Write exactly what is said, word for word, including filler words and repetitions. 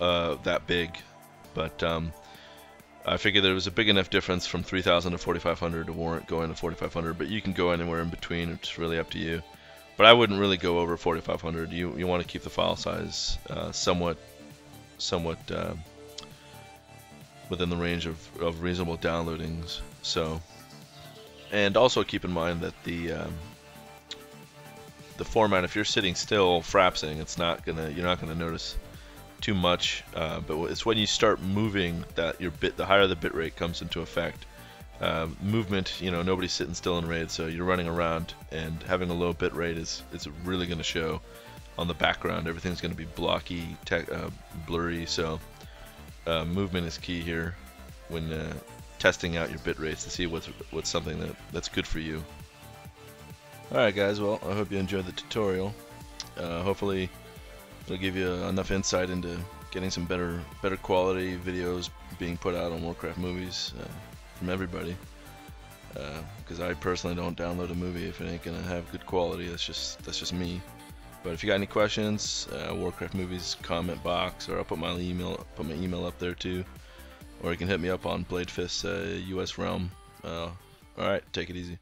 uh, that big, but um, I figured there was a big enough difference from three thousand to forty-five hundred to warrant going to forty-five hundred, but you can go anywhere in between. It's really up to you. But I wouldn't really go over forty-five hundred. You you want to keep the file size uh, somewhat somewhat uh, within the range of, of reasonable downloadings. So, and also keep in mind that the um, the format. If you're sitting still frapsing, it's not gonna you're not gonna notice too much. Uh, but it's when you start moving that your bit the higher the bit rate comes into effect. Uh, movement, you know, nobody's sitting still in raid, so you're running around, and having a low bit rate is it's really going to show on the background. Everything's going to be blocky, tech, uh, blurry, so uh, movement is key here when uh, testing out your bit rates to see what's what's something that that's good for you. All right, guys. Well, I hope you enjoyed the tutorial. Uh, hopefully, it'll give you enough insight into getting some better better quality videos being put out on Warcraft movies. Uh, from everybody, because uh, I personally don't download a movie if it ain't gonna have good quality. That's just that's just me. But if you got any questions, uh, Warcraft movies comment box, or I'll put my email put my email up there too, or you can hit me up on Bladefist uh, U S Realm. Uh, all right, take it easy.